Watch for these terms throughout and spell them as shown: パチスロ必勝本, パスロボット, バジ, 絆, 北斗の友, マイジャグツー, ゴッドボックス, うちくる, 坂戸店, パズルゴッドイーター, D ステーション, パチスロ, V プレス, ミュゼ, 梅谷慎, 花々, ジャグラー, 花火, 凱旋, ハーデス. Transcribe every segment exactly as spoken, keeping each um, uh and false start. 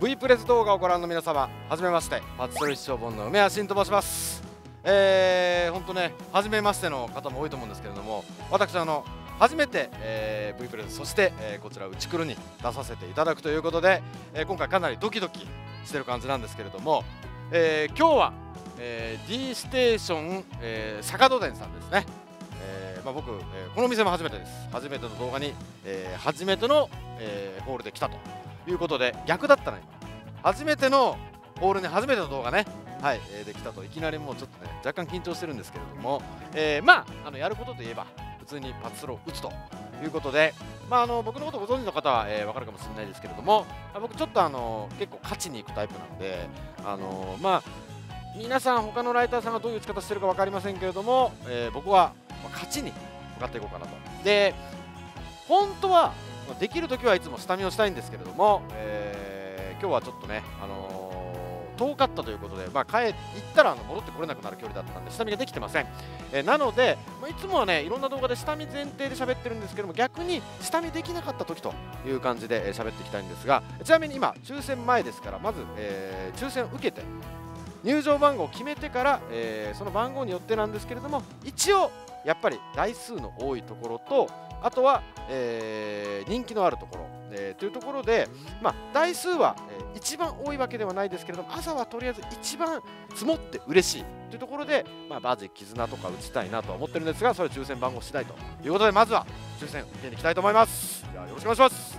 V プレス動画をご覧の皆様、はじめまして。パチスロ必勝本の梅谷慎と申します。えー、ほんとね、はじめましての方も多いと思うんですけれども、私あの初めて、えー、V プレス、そして、えー、こちら「うちくる」に出させていただくということで、えー、今回かなりドキドキしてる感じなんですけれども、えー、今日は、えー、D ステーション、えー、坂戸店さんですね。えーまあ、僕、えー、この店も初めてです。初めての動画に、えー、初めての、えー、ホールで来たということで、逆だったな、今初めてのホールに初めての動画ね、はい、えー、できたと。いきなりもうちょっとね、若干緊張してるんですけれども、えー、まあ、あのやることといえば普通にパチスロを打つということで、まあ、あの僕のことをご存知の方は、えー、分かるかもしれないですけれども、僕ちょっとあの結構勝ちに行くタイプなので、あのまあ皆さん他のライターさんがどういう打ち方してるか分かりませんけれども、えー、僕は勝ちに向かっていこうかなと。で、本当はできるときはいつも下見をしたいんですけれども、えー、今日はちょっとね、あのー、遠かったということで、まあ、帰行ったら戻ってこれなくなる距離だったんで下見ができてません。えー、なので、まあ、いつもはね、いろんな動画で下見前提で喋ってるんですけども、逆に下見できなかったときという感じで喋っていきたいんですが、ちなみに今抽選前ですから、まず、えー、抽選を受けて入場番号を決めてから、えー、その番号によってなんですけれども、一応やっぱり台数の多いところと、あとは、えー、人気のあるところ、えー、というところで、まあ、台数は、えー、一番多いわけではないですけれども、朝はとりあえず一番積もって嬉しいというところで、まあ、バジ、絆とか打ちたいなとは思ってるんですが、それは抽選番号次第ということで、まずは抽選受けに行きたいと思います。じゃあよろしくお願いします。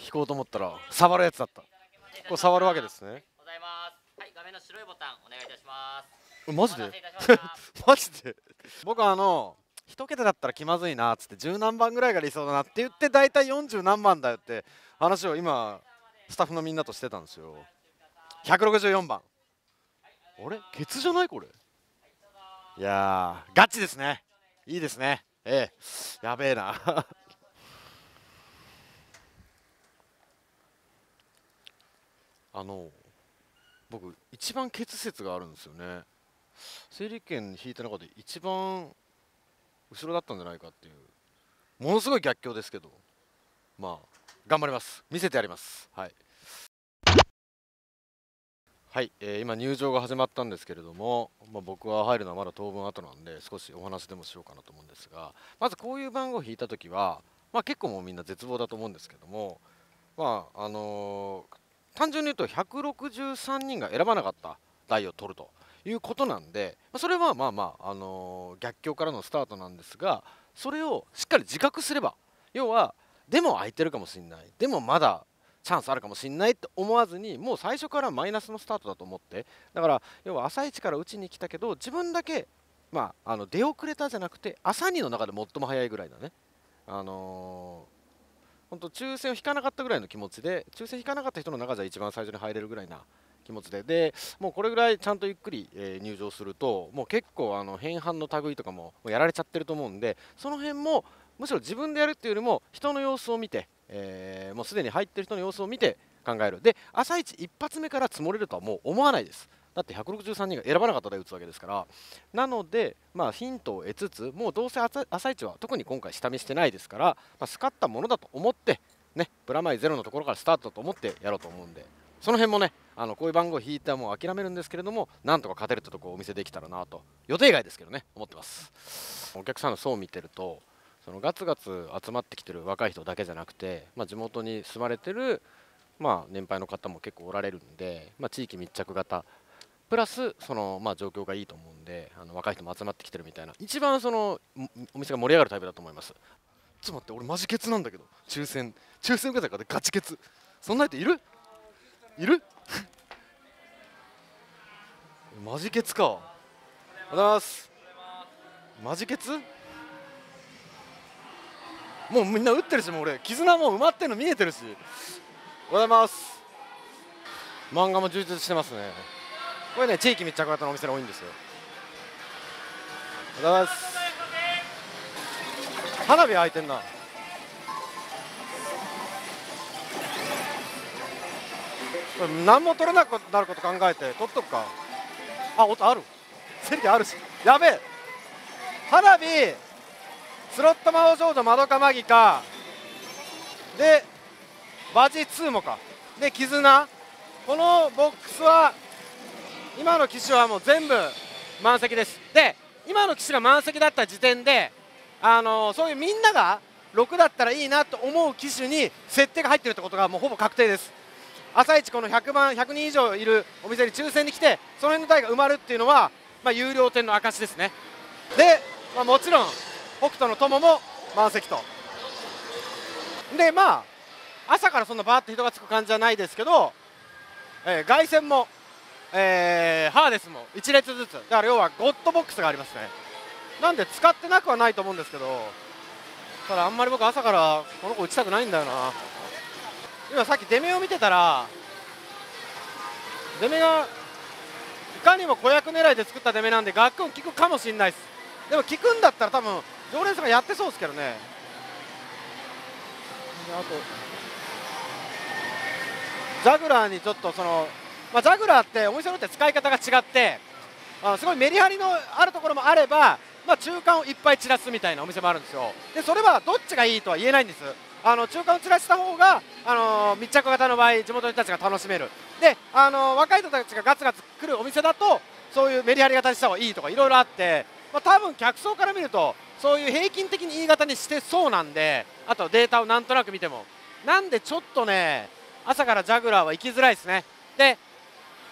引こうと思ったら触るやつだった。これ触るわけですね。ございます。はい、画面の白いボタンお願いいたします。マジで？マジで？僕あの一桁だったら気まずいなっつって、十何番ぐらいが理想だなって言って、だいたい四十何番だよって話を今スタッフのみんなとしてたんですよ。百六十四番。あれ、ケツじゃないこれ？いやー、ガチですね。いいですね。ええ、やべえな。あの僕、一番ケツ説があるんですよね。整理券引いた中で一番後ろだったんじゃないかっていう、ものすごい逆境ですけど、まあ頑張ります。見せてやります。はい、はいえー、今入場が始まったんですけれども、まあ、僕は入るのはまだ当分後なんで、少しお話でもしようかなと思うんですが、まずこういう番号を引いた時は、まあ、結構もうみんな絶望だと思うんですけども、まああのー単純に言うとひゃくろくじゅうさんにんが選ばなかった台を取るということなんで、それはまあまあ、あのー、逆境からのスタートなんですが、それをしっかり自覚すれば、要はでも空いてるかもしれない、でもまだチャンスあるかもしれないって思わずに、もう最初からマイナスのスタートだと思って、だから要は朝一から打ちに来たけど、自分だけ、まあ、あの出遅れたじゃなくて、朝にの中で最も早いぐらいだね。あのー本当抽選を引かなかったぐらいの気持ちで、抽選引かなかった人の中じゃ一番最初に入れるぐらいな気持ちで、でもうこれぐらいちゃんとゆっくり、えー、入場すると、もう結構あの返還の類とかもやられちゃってると思うんで、その辺もむしろ自分でやるっていうよりも、人の様子を見て、えー、もうすでに入ってる人の様子を見て考える。で、朝一一発目から積もれるとはもう思わないです。だってひゃくろくじゅうさんにんが選ばなかったで打つわけですから。なので、まあ、ヒントを得つつ、もうどうせ朝一は特に今回下見してないですから、まあ、スカったものだと思って、ね、プラマイゼロのところからスタートだと思ってやろうと思うんで、その辺もね、あのこういう番号を引いてはもう諦めるんですけれども、なんとか勝てるってところをお見せできたらなと、予定外ですけどね、思ってます。お客さんの層を見てると、そのガツガツ集まってきてる若い人だけじゃなくて、まあ、地元に住まれてる、まあ、年配の方も結構おられるんで、まあ、地域密着型。プラスその、まあ、状況がいいと思うんで、あの若い人も集まってきてるみたいな、一番そのお店が盛り上がるタイプだと思います。ちょっと待って、俺マジケツなんだけど、抽選抽選受けたからガチケツ、そんな人いるいるマジケツか。おはようございます。マジケツ、もうみんな打ってるし、もう俺絆もう埋まってるの見えてるし。おはようございます。漫画も充実してますね。これね、地域密着型のお店が多いんですよ。おはようございます。花火開いてんな。何も取れなくなること考えて取っとくか。あ、音ある、セリあるし、やべえ。花火、スロット魔法少女まどかマギかで、バジツーモかで、絆。このボックスは今の機種はもう全部満席です。で、今の機種が満席だった時点で、あのー、そういうみんながろくだったらいいなと思う機種に設定が入ってるってことがもうほぼ確定です。朝一このひゃくばんひゃくにん以上いるお店に抽選に来て、その辺の台が埋まるっていうのは、まあ、有料店の証ですね。で、まあ、もちろん北斗の友も満席と。で、まあ朝からそんなバーって人がつく感じじゃないですけど、えー、凱旋も、えー、ハーデスもいち列ずつだから、要はゴッドボックスがありますね。なんで使ってなくはないと思うんですけど、ただあんまり僕朝からこの子打ちたくないんだよな。今さっき出目を見てたら、出目がいかにも子役狙いで作った出目なんで、ガックン効くかもしれないです。でも効くんだったら多分常連さんがやってそうですけどね。あとジャグラーにちょっとその、まあ、ジャグラーってお店によって使い方が違って、あのすごいメリハリのあるところもあれば、まあ、中間をいっぱい散らすみたいなお店もあるんですよ。でそれはどっちがいいとは言えないんです。あの中間を散らした方が、あのー、密着型の場合地元の人たちが楽しめる。で、あのー、若い人たちがガツガツ来るお店だとそういうメリハリ型にした方がいいとかいろいろあって、まあ、多分客層から見るとそういう平均的に E 型にしてそうなんで、あとデータをなんとなく見ても、なんでちょっとね朝からジャグラーは行きづらいですね。で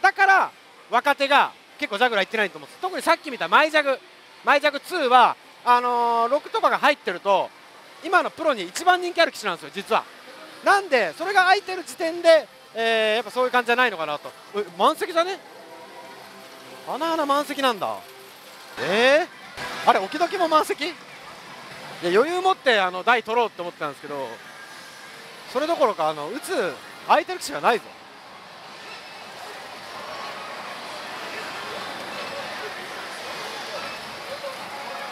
だから若手が結構ジャグラー行ってないと思うんです。特にさっき見たマイジャグマイジャグツーはあのー、ろくとかが入ってると今のプロに一番人気ある機種なんですよ、実は。なんでそれが空いてる時点で、えー、やっぱそういう感じじゃないのかなと。え、満席だね。あなあな満席なんだ。えー、あれ、置き時も満席。いや余裕持ってあの台取ろうと思ってたんですけど、それどころかあの打つ空いてる機種がないぞ。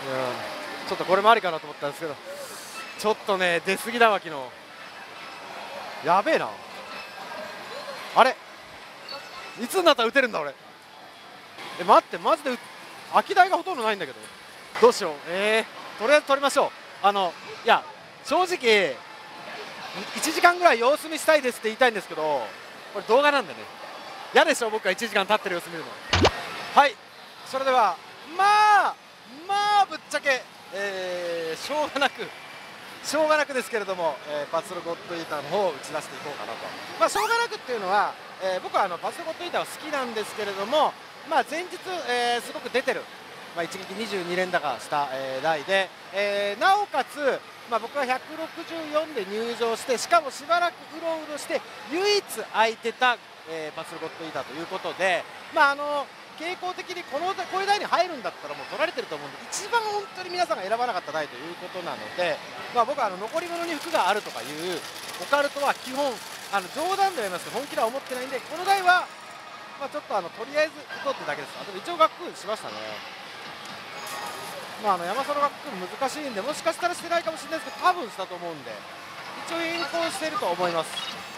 いやちょっとこれもありかなと思ったんですけど、ちょっとね出過ぎだわ昨日。やべえな、あれいつになったら打てるんだ俺。え、待って、マジで空き台がほとんどないんだけど、どうしよう。えー、とりあえず取りましょう。あのいや正直いちじかんぐらい様子見したいですって言いたいんですけど、これ動画なんでね、嫌でしょ僕がいちじかん経ってる様子見るの。はい、それではまあまあぶっちゃけ、えー、しょうがなくしょうがなくですけれども、えー、パズルゴッドイーターの方を打ち出していこうかなと。まあ、しょうがなくっていうのは、えー、僕はあのパズルゴッドイーターは好きなんですけれども、まあ、前日、えー、すごく出てる、まあ、一撃にじゅうにれん高した、えー、台で、えー、なおかつ、まあ、僕はひゃくろくじゅうよんで入場して、しかもしばらくうろうろして唯一空いてた、えー、パズルゴッドイーターということで、まああの傾向的にこのこういう台に入るんだったらもう取られてると思うんで、一番本当に皆さんが選ばなかった台ということなので、まあ、僕はあの残り物に服があるとかいうオカルトは基本あの冗談では言いますけど本気では思ってないんで、この台は、まあ、ちょっとあのとりあえず行こうってだけです。あでも一応ガックンしましたね。まあ、あの山里ガックン難しいんで、もしかしたらしてないかもしれないですけど多分したと思うんで一応変更していると思います。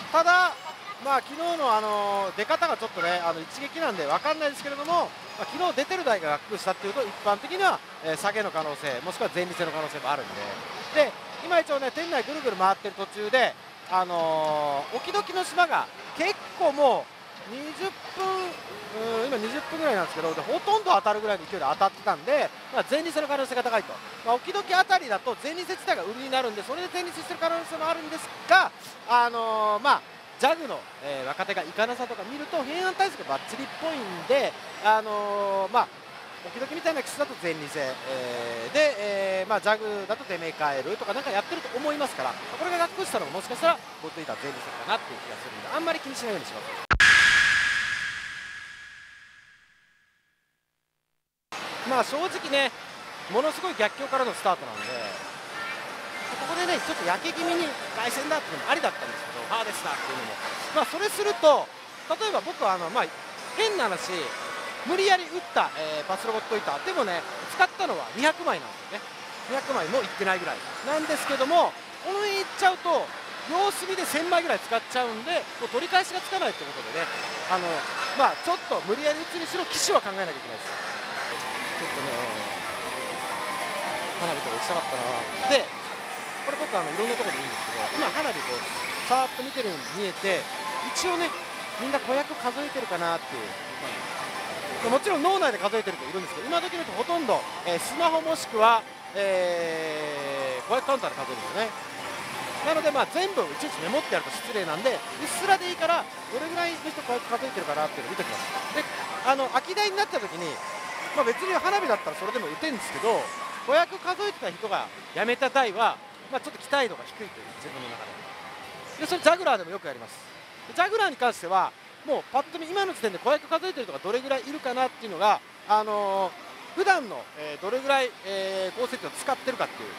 ただまあ昨日のあの出方がちょっとねあの一撃なんで分かんないですけれども、まあ、昨日出てる台がガックしたっていうと一般的にはえ下げの可能性もしくは前立の可能性もあるんで、で今一応ね店内ぐるぐる回ってる途中であのー、置き時の島が結構もうにじゅっぷん、うん今にじゅっぷんぐらいなんですけど、でほとんど当たるぐらいの勢いで当たってたんで、まあ、前立の可能性が高いと。まあ、置き時あたりだと前立自体が売りになるんでそれで前立してる可能性もあるんですが、あのー、まあジャグの、えー、若手がいかなさとか見ると平安対策がばっちりっぽいんで、あのー、まあ時々みたいなキスだと前立、えー、で、えー、まあジャグだと出目変えるとかなんかやってると思いますから、これがガックしたのももしかしたら持っていた前立かなっていう気がするんで、あんまり気にしないようにします。まあ正直ねものすごい逆境からのスタートなんで。ここでねちょっと焼け気味に凱旋だっていうのもありだったんですけど、ハーデスだっていうのも、まあ、それすると例えば僕はあの、まあ、変な話無理やり打った、えー、バスロボット板でもね使ったのはにひゃくまいなんですよね。にひゃくまいもいってないぐらいなんですけども、この辺いっちゃうと様子見でせんまいぐらい使っちゃうんで、もう取り返しがつかないということでね、あの、まあ、ちょっと無理やり打つにしろ機種は考えなきゃいけないです。ちょっとね花火とか打ちたかったな。でこれ僕あのいろんなところでいいんですけど、今花火こうさーっと見てるように見えて、一応ねみんなごひゃく数えてるかなっていう。もちろん脳内で数えてる人いるんですけど、今時だとほとんど、えー、スマホもしくは、えー、ごひゃくカウンターで数えるんですよね。なので、まあ、全部いちいちメモってやると失礼なんで、うっすらでいいからどれぐらいの人こうやって数えてるかなっていうのを見ておきます。であの空き台になった時に、まあ、別に花火だったらそれでも打てるんですけど、ごひゃく数えてた人がやめた台は、まあ、ちょっと期待度が低いという自分の中で。でそれジャグラーでもよくやります。ジャグラーに関してはもうパッと見今の時点でごひゃく数えてる人がどれぐらいいるかなっていうのが、あのー、普段の、えー、どれぐらい、えー、合成点を使ってるかっていう。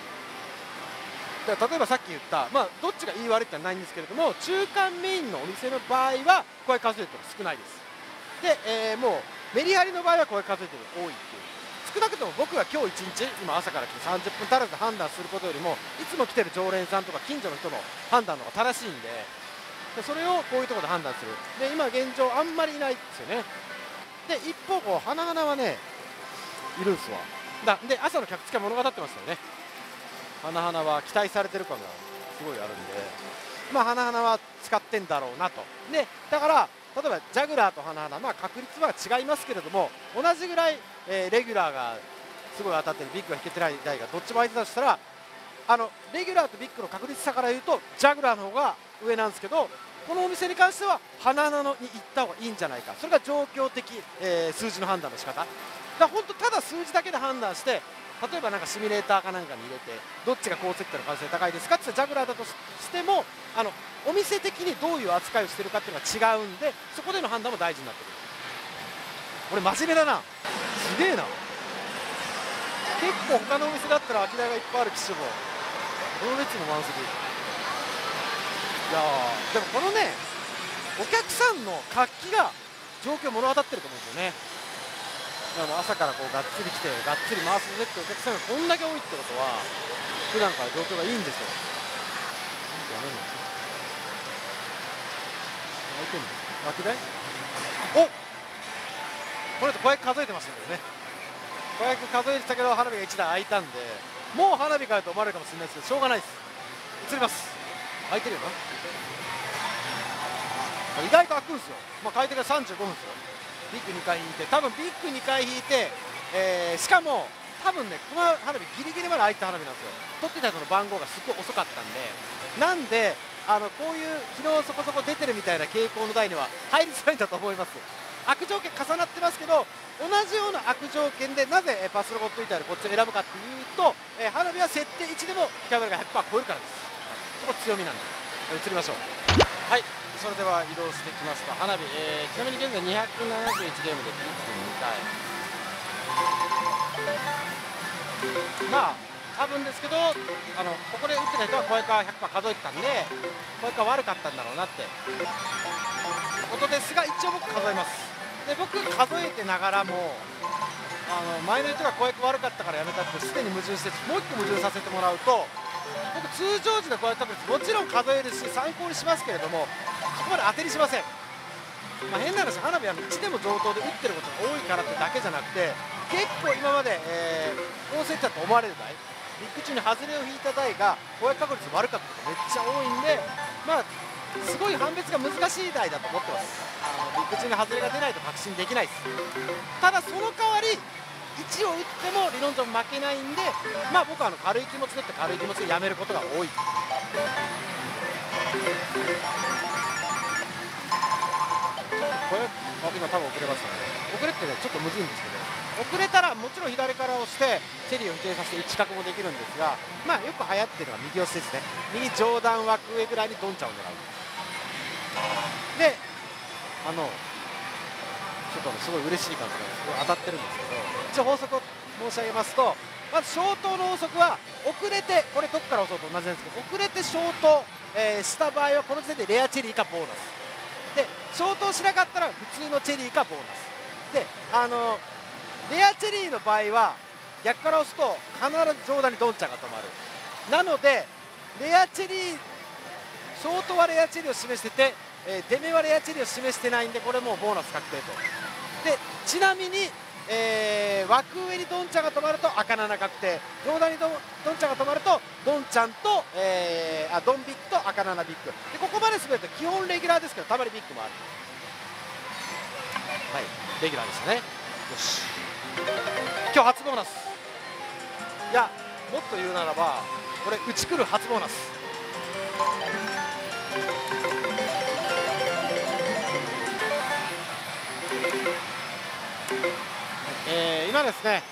だから例えばさっき言った、まあ、どっちがいい悪いってのはないんですけれども、中間メインのお店の場合はごひゃく数えてる人が少ないです。で、えー、もうメリハリの場合はごひゃく数えてる人が多いっていう。少なくとも僕が今日いちにち今朝から来てさんじゅっぷん足らずで判断することよりも、いつも来てる常連さんとか近所の人の判断の方が正しいんで、それをこういうところで判断する。で今現状あんまりいないですよね。で一方こう花々はねいるんですわ。だで朝の客付け物語ってましたよね。花々は期待されてる感がすごいあるんで、まあ花々は使ってんだろうなと。でだから例えばジャグラーと花々、まあ、確率は違いますけれども、同じぐらい、えー、レギュラーがすごい当たってるビッグが引けてない台がどっちも相手だとしたら、あのレギュラーとビッグの確率差から言うとジャグラーの方が上なんですけど、このお店に関しては花々に行った方がいいんじゃないか。それが状況的、えー、数字の判断の仕方だから、本当ただ数字だけで判断して、例えばなんかシミュレーターかなんかに入れてどっちが高積点の完成高いですかってジャグラーだとしても、あのお店的にどういう扱いをしてるかっていうのが違うんで、そこでの判断も大事になってくる。俺真面目だな、すげえな。結構他のお店だったら空き台がいっぱいある機種もこの列も満席。いやでもこのねお客さんの活気が状況を物語ってると思うんですよね。でも朝からこうがっつり来てがっつり回すぜってお客さんがこんだけ多いってことは、普段から状況がいいんですよ。やめんの開いてんの開けない。おっこの人ごひゃく数えてましたけどね、ごひゃく数えてたけど花火がいちだい開いたんで、もう花火かよと思われるかもしれないですけど、しょうがないです。移ります。開いてるよな。意外と開くんですよ。まあ、開いてからさんじゅうごふんですよ。ビッグにかい引いて、多分ビッグにかい引いて、えー、しかも多分ねこの花火ギリギリまで開いた花火なんですよ。取ってた人の番号がすごい遅かったんで、なんであのこういう昨日そこそこ出てるみたいな傾向の台には入りづらいんだと思います。悪条件重なってますけど、同じような悪条件でなぜパスロボットみたいなこっちを選ぶかっていうと、えー、花火は設定いちでもキャメラが ひゃくパーセント 超えるからです。ここ強みなんで移りましょう。はい、それでは移動してきました花火、えー、ちなみに現在にひゃくななじゅういちゲームで いってんにかい、まあ多分ですけど、あのここで打ってた人は小池は ひゃくパーセント 数えてたんで、小池は悪かったんだろうなってことですが、一応僕数えます。で僕数えてながらもあの前の人が小池悪かったからやめたってすでに矛盾して、もういっこ矛盾させてもらうと、僕通常時のこうやった確率もちろん数えるし参考にしますけれども、そこまで当てにしません。まあ、変な話、花火は一でも上等で打ってることが多いからってだけじゃなくて、結構今まで高成長と思われる台、ビッグ中に外れを引いた台がこうやった確率悪かったことめっちゃ多いんで、まあすごい判別が難しい台だと思ってます。あのビッグ中に外れが出ないと確信できないです。ただその代わりいちを打っても理論上負けないんで、まあ、僕はあの軽い気持ちでって軽い気持ちでやめることが多い。これ今多分遅れましたね。遅れってねちょっとむずいんですけど、遅れたらもちろん左から押してチェリーを否定させて一角もできるんですが、まあ、よく流行ってるのは右押しですね。右上段枠上ぐらいにドンチャを狙う。であのちょっとすごい嬉しい感じが当たってるんですけど、一応法則を申し上げますと、まず消灯の法則は遅れて、これどこから押そうと同じなんですけど、遅れて消灯、えー、した場合はこの時点でレアチェリーかボーナスで消灯しなかったら普通のチェリーかボーナスで、あのレアチェリーの場合は逆から押すと必ず上段にドンちゃんが止まる。なのでレアチェリー、ショートはレアチェリーを示してて、えー、出目はレアチェリーを示してないんで、これもうボーナス確定と。でちなみに、えー、枠上にドンちゃんが止まると赤なな確定、上段に ド, ドンちゃんが止まるとドンちゃんと、えー、あドンビッグと赤ななビッグで、ここまで滑ると基本レギュラーですけどたまにビッグもある、はい、レギュラーでしたね。よし、今日初ボーナス、いやもっと言うならばこれ打ち来る初ボーナス。えー、今ですね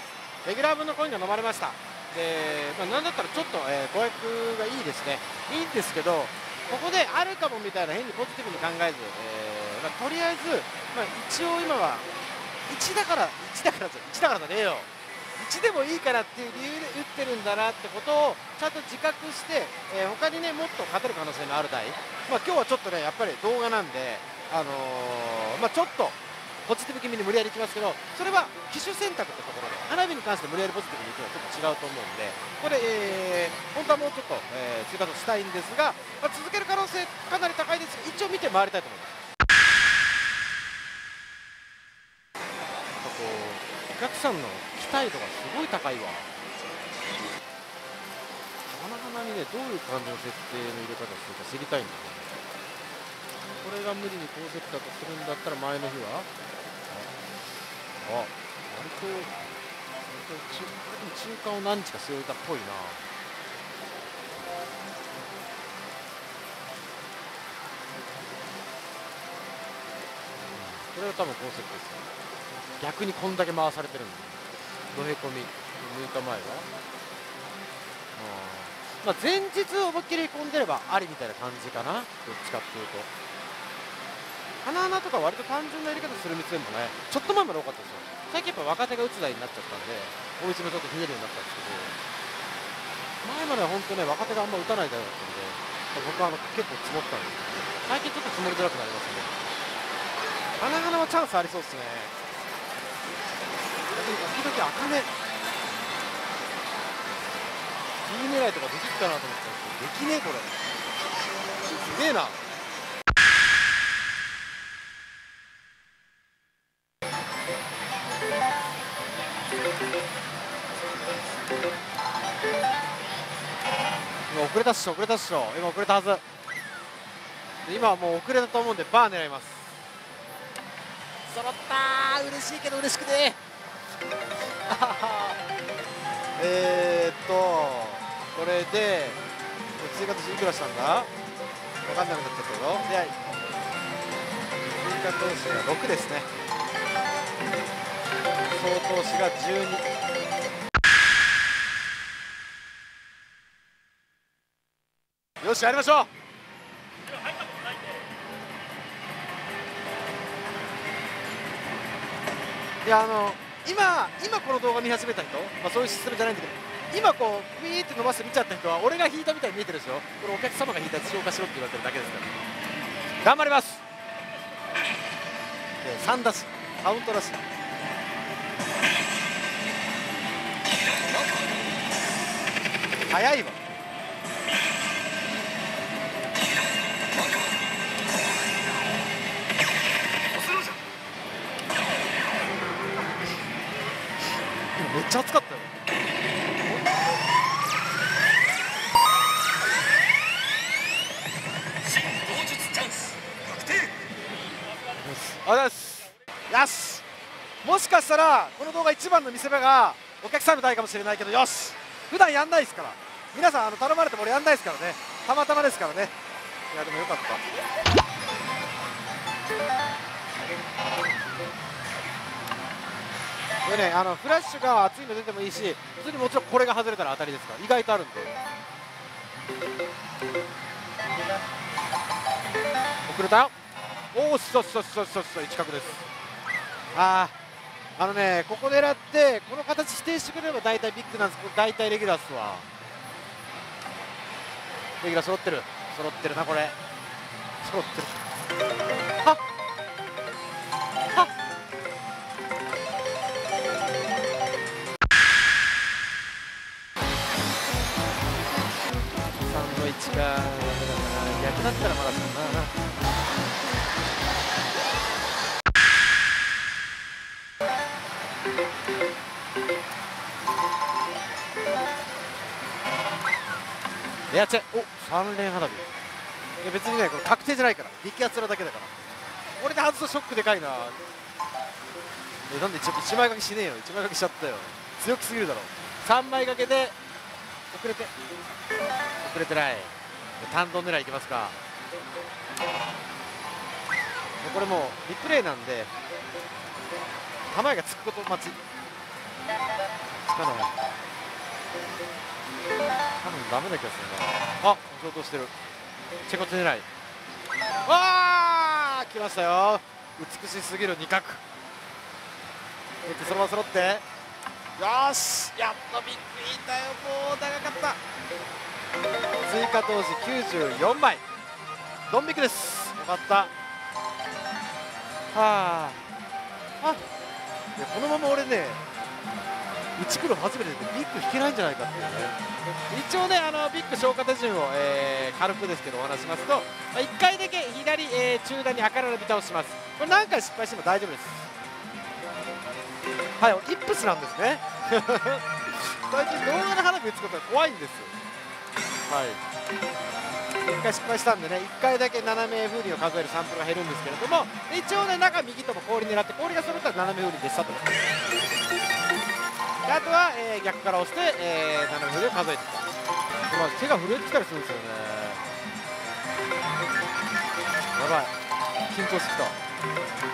レギュラー分のコインが飲まれました。で、まあ、なんだったらちょっと、えー、誤訳がいいですね、いいんですけど、ここであるかもみたいな変にポジティブに考えず、えーまあ、とりあえず、まあ、一応今は1だから1だから1だからだねえよいちでもいいからっていう理由で打ってるんだなってことをちゃんと自覚して、えー、他にねもっと勝てる可能性のある台、まあ、今日はちょっとねやっぱり動画なんで、あのーまあ、ちょっとポジティブ気味に無理やりいきますけど、それは機種選択ってところで花火に関して無理やりポジティブにいくのはちょっと違うと思うんで、これ、えー、本当はもうちょっと、えー、追加としたいんですが、まあ、続ける可能性かなり高いですが、一応見て回りたいと思います。お客さんの期待度がすごい高いわ。花々にねどういう感じの設定の入れ方をするか知りたいんだよね。これが無理に高設定だとするんだったら前の日はあっ割と割と中間を何日か据えたっぽいな。これは多分高設定ですね。逆にこんだけ回されてるんだ。のへこみむいかまえは、まあ、前日思いっきりへこんでればありみたいな感じかな。どっちかっていうと花々とか割と単純なやり方する店もねちょっと前まで多かったですよ。最近やっぱ若手が打つ台になっちゃったんでお店もちょっとひねるようになったんですけど、前までは本当ね若手があんま打たない台だったんで僕はあの結構積もったんですけど、最近ちょっと積もりづらくなりますね。花々はチャンスありそうですね。時々あかね B 狙いとかできるかなと思ったんですけどできねえ、これすげえな。今遅れたっしょ遅れたっしょ今遅れたはずで、今はもう遅れたと思うんでバー狙います。揃った、嬉しいけど嬉しくねええーっとこれで追加としていくらしたんだ分かんなくなっちゃったけど、で追加投資がろくですね、総投資がじゅうに。よしやりましょう。いやあの今, 今この動画見始めた人、まあ、そういうシステムじゃないんだけど、今こうピーって伸ばして見ちゃった人は俺が引いたみたいに見えてるでしょ。これお客様が引いたやつ消化しろって言われてるだけですから。頑張ります。さんだしカウントだし早いわ。めっちゃ暑かったよ。よし、もしかしたらこの動画一番の見せ場がお客さんの代かもしれないけど、よし普段やんないですから、皆さんあの頼まれても俺やんないですからね、たまたまですからね。いやでもよかった。でね、あのフラッシュが熱いの出てもいいし、普通にもちろんこれが外れたら当たりですから、意外とあるんで。遅れた。おお、そうそうそうそうそう、一角です。ああ、あのね、ここ狙って、この形指定してくれれば、大体ビッグなんですけど、大体レギュラーっすわ。レギュラー揃ってる、揃ってるな、これ。揃ってる。あっ、かダメだな、逆だったらまだそんななレアチェ、お三連花火。いや別にね、これ確定じゃないから、力圧なだけだから。これで外すとショックでかいな。え、なんでちょっと一枚掛けしねえよ、一枚掛けしちゃったよ。強すぎるだろう。三枚掛けで遅れて遅れてない。単独狙いいきますか。これもうリプレイなんで玉井がつくこと待ち。つかない。多分ダメな気がするな。あ、消灯してる。チェコツ狙い。ああ、来ましたよ。美しすぎる二角。そのまま揃って。よし、やっとビッグ引いたよ。もう長かった。追加投資きゅうじゅうよんまい、ドン引きです。よかった。はああ、このまま俺ね、打ち来る初めてでビッグ引けないんじゃないかっていうね。一応ね、あのビッグ消化手順を、えー、軽くですけどお話しますと、まあ、いっかいだけ左、えー、中段に赤らのビタをします。これ何回失敗しても大丈夫です。はい、イップスなんですね。最近動画の花火打つことが怖いんですよ。はい、いっかい失敗したんでね、いっかいだけ斜め風鈴を数えるサンプルが減るんですけれども、一応ね、中右とも氷狙って、氷が揃ったら斜め風鈴でしたと。あとは、えー、逆から押して、えー、斜め風鈴を数えていく。まあ、手が震えてきたりするんですよね。やばい、緊張してきた。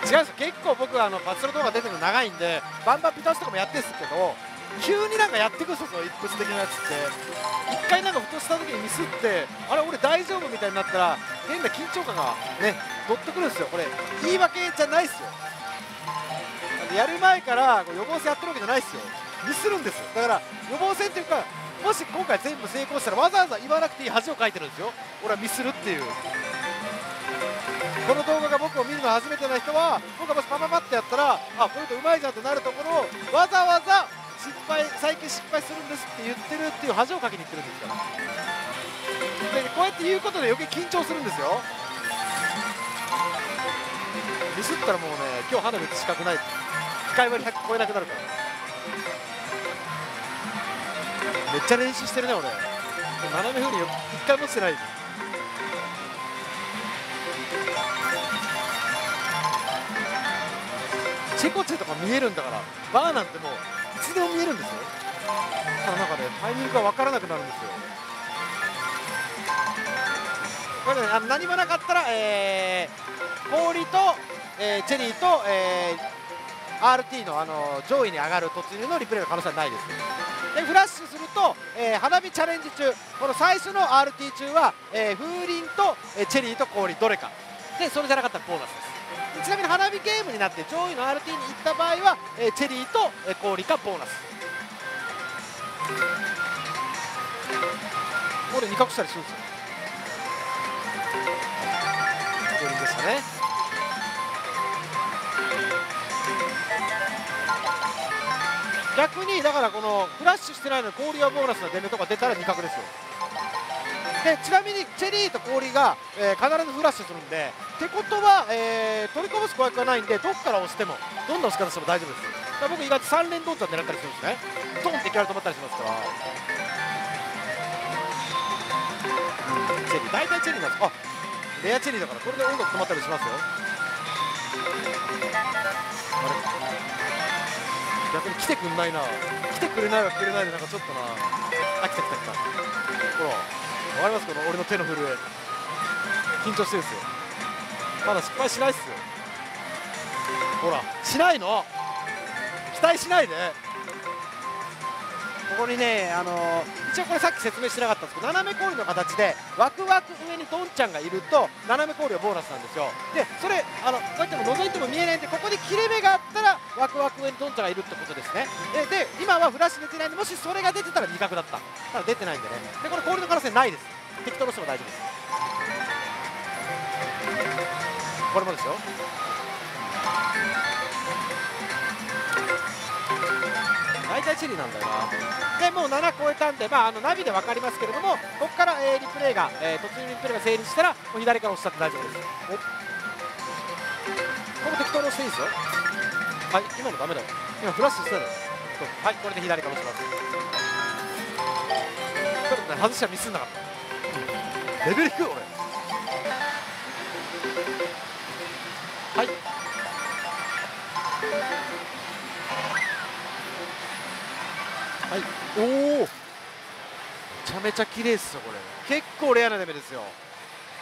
違うんです。結構僕はあのパチスロ動画出てるの長いんで、バンバンピタスとかもやってるんですけど、急になんかやってくるんですよ、一発的なやつって。一回なんかふとした時にミスって、あれ俺大丈夫みたいになったら、変な緊張感がねどっとくるんですよ。これ言い訳じゃないですよ。やる前から予防戦やってるわけじゃないですよ。ミスるんですよ。だから予防戦っていうか、もし今回全部成功したらわざわざ言わなくていい恥をかいてるんですよ、俺はミスるっていう。この動画が僕を見るの初めてな人は、僕がもしパパパってやったら、あ、こういうのうまいじゃんってなるところを、わざわざ失敗、最近失敗するんですって言ってるっていう恥をかけにいってるんですから。でこうやって言うことで余計緊張するんですよ。ミスったらもうね、今日花火打つ資格ない。いっかい割ひゃく超えなくなるから。めっちゃ練習してるね俺。斜め風にいっかいもしてない。チェコチェとか見えるんだから、バーなんてもういつでも見えるんですよ。ただなんかね、タイミングが分からなくなるんですよこれね。あの何もなかったら、えー、氷と、えー、チェリーと、えー、アールティー の、あの上位に上がる突入のリプレイの可能性はないです。でフラッシュすると、えー、花火チャレンジ中、この最初の アールティー 中は、えー、風鈴と、えー、チェリーと氷どれかで、それじゃなかったらボーナスです。ちなみに花火ゲームになって上位の アールティー に行った場合は、えー、チェリーと、えー、氷かボーナス。これに角したりするんですよ。氷でしたね。逆にだからこのフラッシュしてないのに氷やボーナスの出目とか出たらに角ですよ。でちなみにチェリーと氷が、えー、必ずフラッシュするんで、ってことは、えー、取りこぼす怖くはないんで、どっから押してもどんな押し方しても大丈夫です。だから僕意外とさん連動って狙ったりするんですね。ドンっていきなり止まったりしますから。チェリー大体チェリーなんです。あ、レアチェリーだから、これで音楽止まったりしますよ。あれ逆に来てくんないな。来てくれないはくれないで、なんかちょっとなあ。来た来た来た。ほらわかりますこの俺の手の震え。緊張してるんですよ。まだ失敗しないっすよ。ほらしないの、期待しないで。ここにね、あのー、一応これさっき説明してなかったんですけど、斜め氷の形でワクワク上にドンちゃんがいると斜め氷はボーナスなんですよ。でそれあのこうやっても覗いても見えないんで、ここに切れ目があったらワクワク上にドンちゃんがいるってことですね。で, で今はフラッシュ出てないんで、もしそれが出てたらに角だった。ただ出てないんでね。でこれ氷の可能性ないです。適当の人も大丈夫です。これもですよ。大大体チリなんだよな。でもうなな超えたんで、まあ、あのナビで分かりますけれども、ここから、えー、リプレイが、えー、突入リプレイが成立したらもう左から押したって大丈夫です。おこれ適当に押していいですよ。はい、今のダメだよ、今フラッシュしたの。はい、これで左から押します。ちょっとね、外したらミスんなかった、レベル低い俺。はい、はい、おお、めちゃめちゃ綺麗ですよ、これ。結構レアなレベルですよ。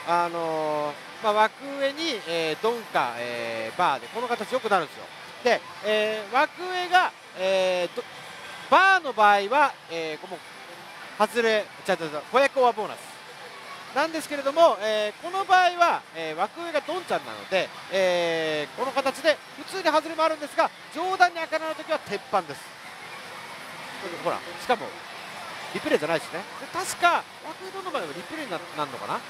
あのーまあ、枠上に、えー、ドンか、えー、バーでこの形よくなるんですよ。で、えー、枠上が、えー、バーの場合は、えー、この外れちゃちゃちゃごひゃくオアボーナスなんですけれども、えー、この場合は、えー、枠上がドンちゃんなので、えー、この形で普通に外れもあるんですが、上段に当たらないときは鉄板です。ほら、しかもリプレイじゃないですね。で確か枠上ドンの場合はリプレイになるのかな。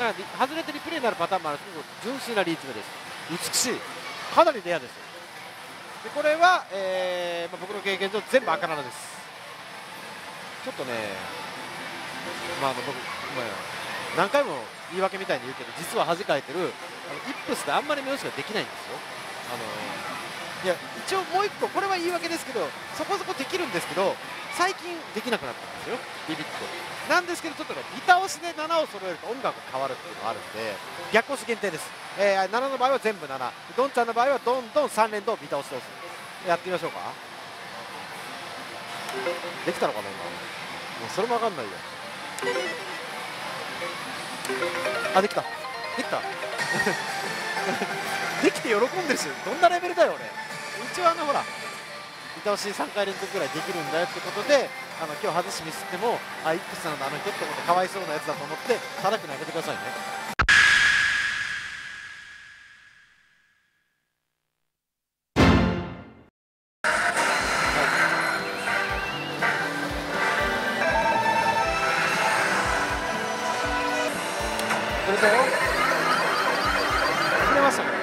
なんか外れてリプレイになるパターンもあるんですけど、純粋なリーチ目です。美しい、かなりレアです。でこれは、えーまあ、僕の経験上全部赤なのです。ちょっとね、まあ、あの僕、まあ、何回も言い訳みたいに言うけど、実は恥かいてるあのイップスであんまり目押しができないんですよ。あのいや一応もういっこ、これは言い訳ですけど、そこそこできるんですけど、最近できなくなったんですよ、ビビッと。なんですけど、ちょっとね、見倒しでななを揃えると音楽が変わるっていうのがあるんで、逆押し限定です、えー、ななの場合は全部なな、ドンちゃんの場合はどんどんさん連動、見倒しで押す、やってみましょうか、できたのかな、今、もうそれも分かんないよ、あ、できた、できた、できて喜んでるし、どんなレベルだよ、俺、一応、あのほら。見倒しさんかい連続ぐらいできるんだよってことで、あの今日外しミスっても、あ、イップスなんだあの人ってことかわいそうなやつだと思って叩くのやめてくださいね。はい、それと切れましたね。